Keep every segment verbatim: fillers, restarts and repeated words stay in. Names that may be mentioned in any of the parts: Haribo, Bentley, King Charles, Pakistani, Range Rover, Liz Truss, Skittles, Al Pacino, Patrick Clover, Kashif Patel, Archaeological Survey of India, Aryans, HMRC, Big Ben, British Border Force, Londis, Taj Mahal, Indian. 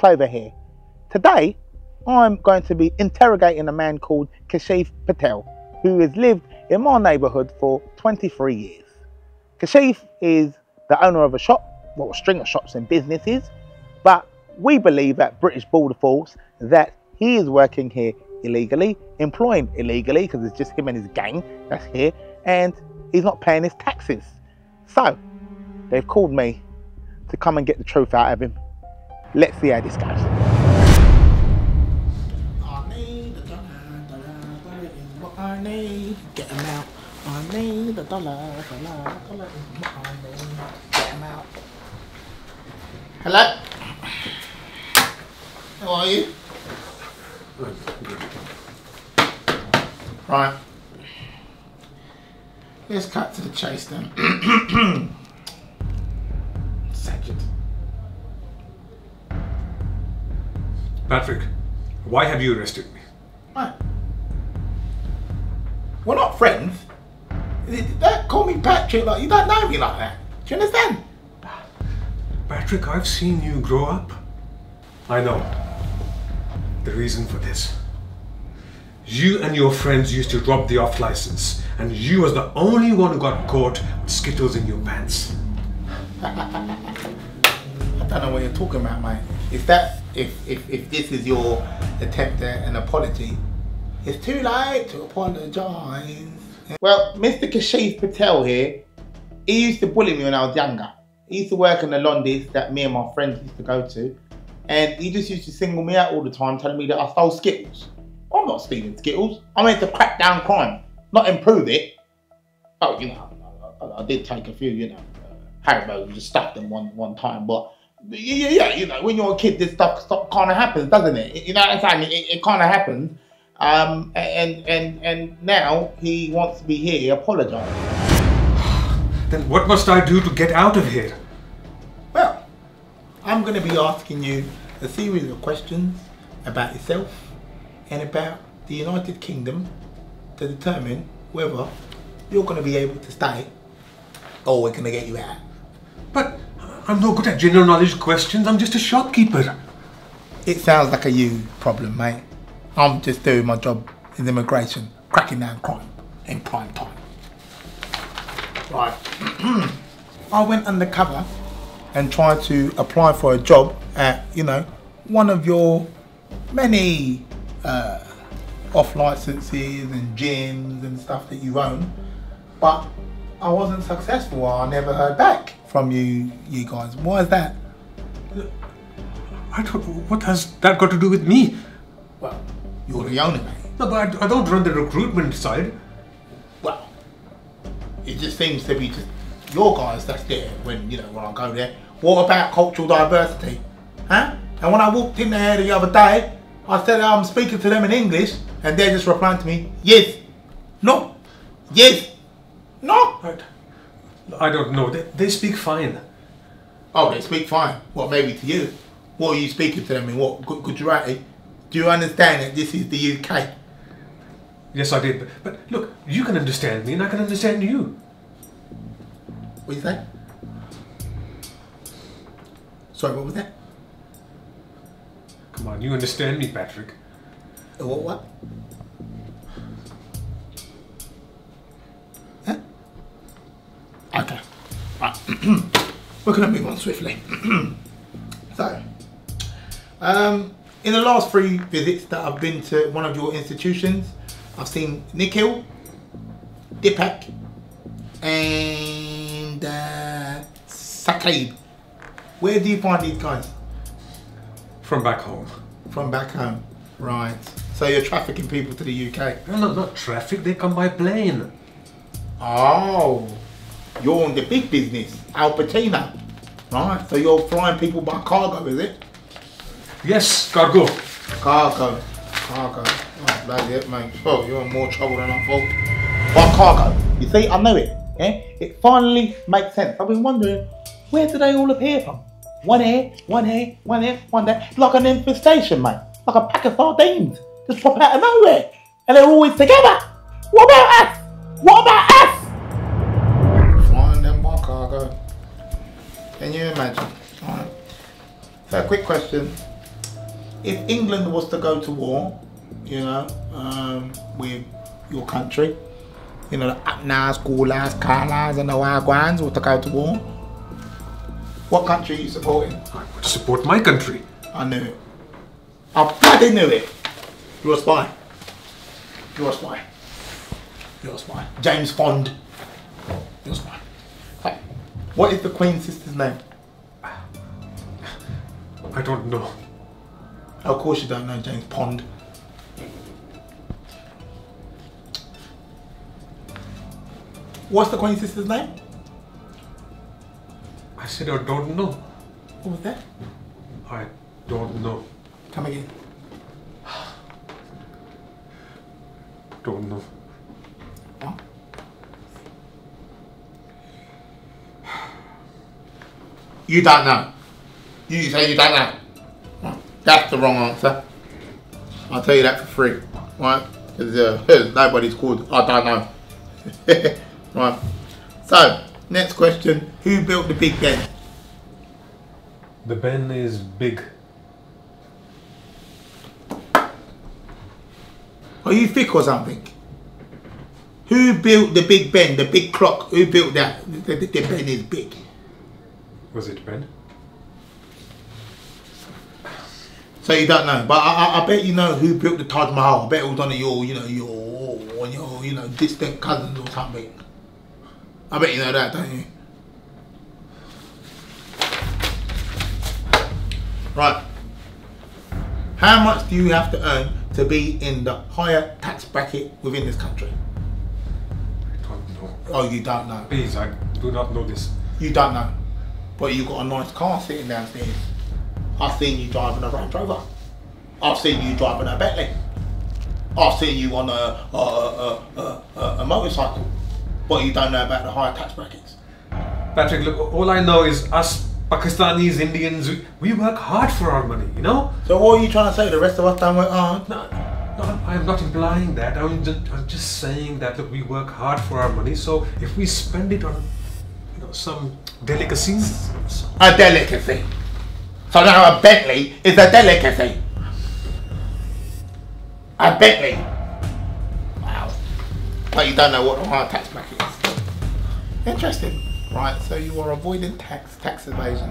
Clover here. Today, I'm going to be interrogating a man called Kashif Patel, who has lived in my neighbourhood for twenty-three years. Kashif is the owner of a shop, well, a string of shops and businesses, but we believe at British Border Force that he is working here illegally, employing illegally, because it's just him and his gang that's here, and he's not paying his taxes. So, they've called me to come and get the truth out of him. Let's see how this goes. I need the dollar, dollar, dollar is what I need. Get them out. I need the dollar, dollar, dollar is what I need. Get them out. Hello? How are you? Right. Let's cut to the chase then. Sergeant. Patrick, why have you arrested me? Right. We're not friends. Don't call me Patrick, like you don't know me like that. Do you understand? Patrick, I've seen you grow up. I know the reason for this. You and your friends used to rob the off license, and you was the only one who got caught with Skittles in your pants. I don't know what you're talking about, mate. If that, if, if, if this is your attempt at an apology, it's too late to apologise. Well, Mister Kashif Patel here, he used to bully me when I was younger. He used to work in the Londis that me and my friends used to go to, and he just used to single me out all the time, telling me that I stole Skittles. I'm not stealing Skittles. I'm meant to crack down crime, not improve it. Oh, you know, I, I did take a few, you know. Haribo just stuffed them one one time, but yeah, yeah, you know, when you're a kid, this stuff, stuff kind of happens, doesn't it? You know what I'm saying? It, it kind of happens, um, and and and now he wants to be here apologising. Then what must I do to get out of here? Well, I'm going to be asking you a series of questions about yourself and about the United Kingdom to determine whether you're going to be able to stay or we're going to get you out. But I'm no good at general knowledge questions, I'm just a shopkeeper. It sounds like a you problem, mate. I'm just doing my job in immigration, cracking down crime in prime time. Right. I went undercover and tried to apply for a job at, you know, one of your many uh, off licenses and gyms and stuff that you own, but I wasn't successful. I never heard back from you, you guys. Why is that? I don't. What has that got to do with me? Well, you're the owner, mate. No, but I, I don't run the recruitment side. Well, it just seems to be just your guys that's there when you know when I go there. What about cultural diversity, huh? And when I walked in there the other day, I said I'm speaking to them in English, and they're just replying to me, yes, no, yes. No! Right. I don't know. They, they speak fine. Oh, they speak fine. Well, maybe to you. What are you speaking to them in? What, Gujarati? Do you understand that this is the U K? Yes, I did. But, but look, you can understand me and I can understand you. What do you say? Sorry, what was that? Come on, you understand me, Patrick. What, what? Okay, right. We're going to move on swiftly. So, um, in the last three visits that I've been to one of your institutions, I've seen Nikhil, Dipak, and uh, Saqib. Where do you find these guys? From back home. From back home, right. So you're trafficking people to the U K? No, no, not traffic, they come by plane. Oh. You're on the big business, Al Pacino, right? So you're flying people by cargo, is it? Yes, cargo. Cargo, cargo. Oh, bloody it, mate. Oh, you're in more trouble than I thought. By cargo. You see, I know it, yeah? It finally makes sense. I've been wondering, where do they all appear from? One here, one here, one here, one there. It's like an infestation, mate. Like a pack of sardines. Just pop out of nowhere. And they're always together. What about us? What about us? Can you imagine? Right. So, a quick question. if England was to go to war, you know, um, with your country, you know, the Apnas, Gulas, Kalas and the Wagwans were to go to war, what country are you supporting? I would support my country. I knew it. I bloody knew it. You're a spy. You're a spy. You're a spy. James Fond. You're a spy. Hey, what is the Queen's sister's name? I don't know. Of course you don't know James Pond. What's the Queen's sister's name? I said I don't know. What was that? I don't know. Come again. Don't know. Huh? You don't know. You say you don't know. That's the wrong answer. I'll tell you that for free, right? Because uh, nobody's called I don't know. Right. So, next question. Who built the Big Ben? The Ben is big. Are you thick or something? Who built the Big Ben, the big clock? Who built that? The, the, the Ben is big. Was it Ben? So you don't know, but I, I, I bet you know who built the Taj Mahal. I bet it was one of your, you know, your, your, you know, distant cousins or something. I bet you know that, don't you? Right. How much do you have to earn to be in the higher tax bracket within this country? I don't know. Oh, you don't know. Please, I do not know this. You don't know, but you've got a nice car sitting downstairs. I've seen you driving a Range Rover. I've seen you driving a Bentley. I've seen you on a, a, a, a, a, a motorcycle. But you don't know about the higher tax brackets. Patrick, look, all I know is us Pakistanis, Indians, we, we work hard for our money, you know? So what are you trying to say? The rest of us don't work hard? No, no, I'm not implying that. I'm just, I'm just saying that, look, we work hard for our money. So if we spend it on, you know, some delicacies. A delicacy. So now a Bentley is a delicacy. A Bentley. Wow. But you don't know what the higher tax bracket is. Interesting. Right, so you are avoiding tax, tax evasion.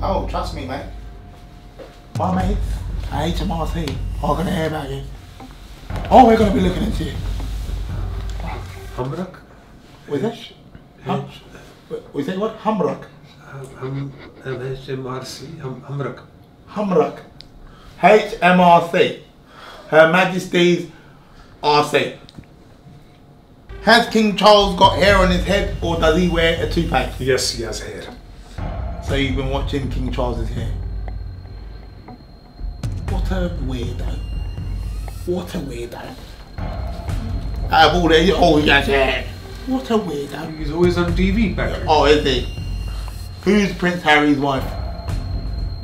Oh, trust me, mate. My mates at H M R C are going to hear about you. Oh, we're going to be looking into you. Hamrak? Was that? Hum, was that what? Hamrak? I'm H M R C, I'm Hamrak. Hamrak. H M R C. Her Majesty's R C. Has King Charles got hair on his head or does he wear a toupee? Yes, he has hair. So you've been watching King Charles's hair. What a weirdo. What a weirdo. Out of all the, oh, he has hair. What a weirdo. He's always on T V, Patrick. Oh, is he? Who's Prince Harry's wife?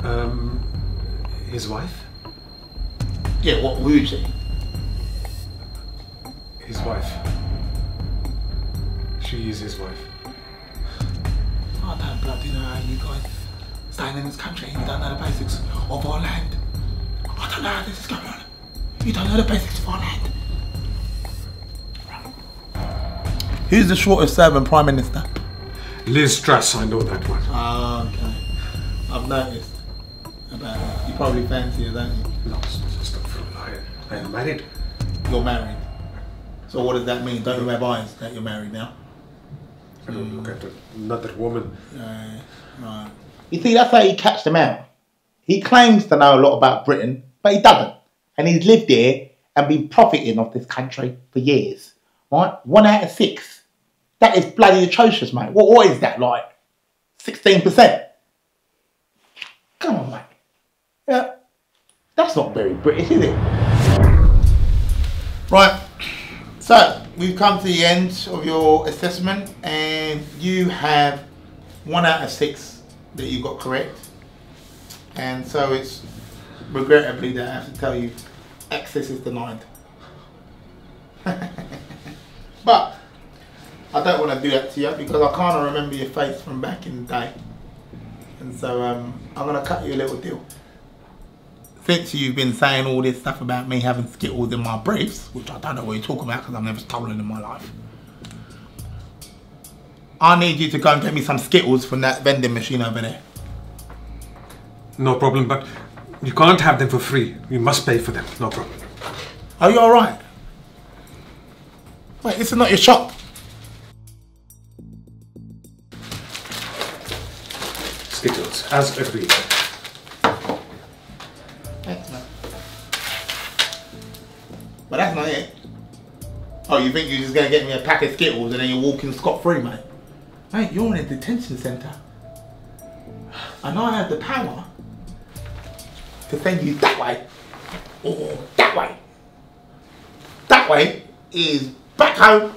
Um, his wife? Yeah, what, who is she? His wife. She is his wife. I don't bloody know how you guys stand in this country and you don't know the basics of our land. I don't know how this is going on. You don't know the basics of our land. Who's the shortest serving Prime Minister? Liz Truss, I know that one. Oh, okay. I've noticed about that. You probably fancy her, don't you? No, stop for a liar. I am married. You're married. So what does that mean? Don't you have eyes that you're married now? I don't mm. look at another woman. Uh, right. You see, that's how he catch them out. He claims to know a lot about Britain, but he doesn't. And he's lived here and been profiting off this country for years. Right? One out of six. That is bloody atrocious, mate. What, what is that like? sixteen percent? Come on, mate. Yeah. That's not very British, is it? Right. So, we've come to the end of your assessment and you have one out of six that you got correct. And so it's regrettably that I have to tell you access is denied. But I don't want to do that to you because I can't remember your face from back in the day. And so um, I'm going to cut you a little deal. since you've been saying all this stuff about me having Skittles in my briefs, which I don't know what you're talking about because I've never stolen in my life, I need you to go and get me some Skittles from that vending machine over there. No problem, but you can't have them for free. You must pay for them, no problem. Are you alright? Wait, this is not your shop. Skittles, as agreed. Excellent. But that's not it. Oh, you think you're just going to get me a pack of Skittles and then you're walking scot-free, mate? Mate, you're in a detention centre. I know I have the power to send you that way or that way. That way is back home.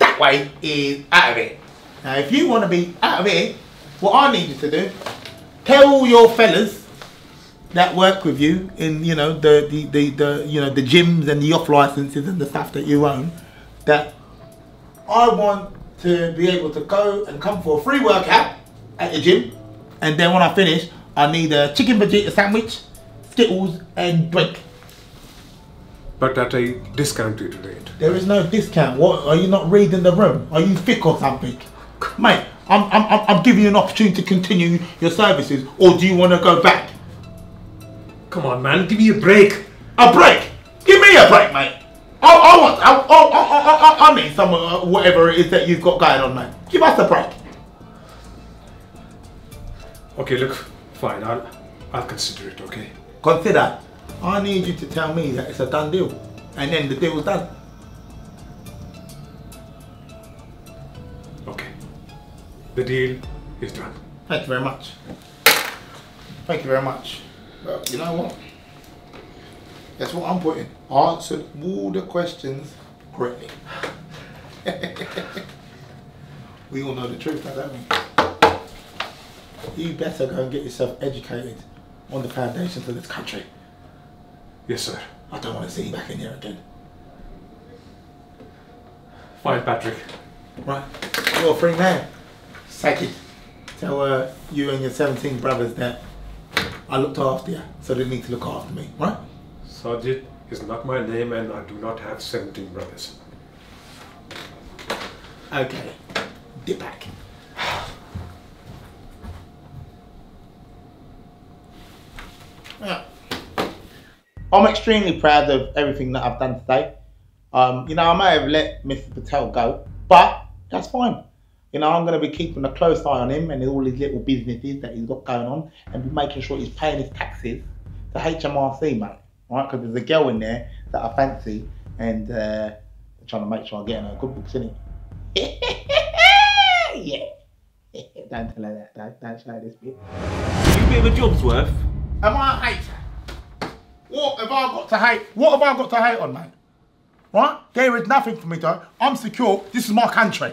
That way is out of here. Now, if you want to be out of here, what I need you to do, tell all your fellas that work with you in, you know, the the, the, the you know the gyms and the off licenses and the stuff that you own, that I want to be able to go and come for a free workout at the gym. And then when I finish, I need a chicken vegeta sandwich, Skittles and drink. But at a discounted rate. There is no discount. What, are you not reading the room? Are you thick or something? Mate, I'm, I'm, I'm giving you an opportunity to continue your services, or do you want to go back? Come on, man, give me a break. A break? Give me a break, mate. I, I want, I, I, I, I, I need some, uh, whatever it is that you've got going on, mate. Give us a break. Okay, look, fine, I'll, I'll consider it, okay? Consider. I need you to tell me that it's a done deal, and then the deal's done. Okay. The deal is done. Thank you very much. Thank you very much. Well, you know what? That's what I'm putting. I answered all the questions correctly. We all know the truth now, don't we? You better go and get yourself educated on the foundations of this country. Yes, sir. I don't want to see you back in here again. Fine, Patrick. Right, you're free now. Saki, tell uh, you and your seventeen brothers that I looked after you, so they need to look after me, right? Sajid is not my name and I do not have seventeen brothers. Okay, get back. Yeah. I'm extremely proud of everything that I've done today. Um, you know, I may have let Mister Patel go, but that's fine. You know, I'm going to be keeping a close eye on him and all his little businesses that he's got going on, and be making sure he's paying his taxes to H M R C, mate. Right? Because there's a girl in there that I fancy, and uh, I'm trying to make sure I get in her good books, innit? Yeah. Don't tell her that. Don't, don't show this bit. You bit of a job's worth. Am I a hater? What have I got to hate? What have I got to hate on, mate? Right? There is nothing for me, though. I'm secure. This is my country.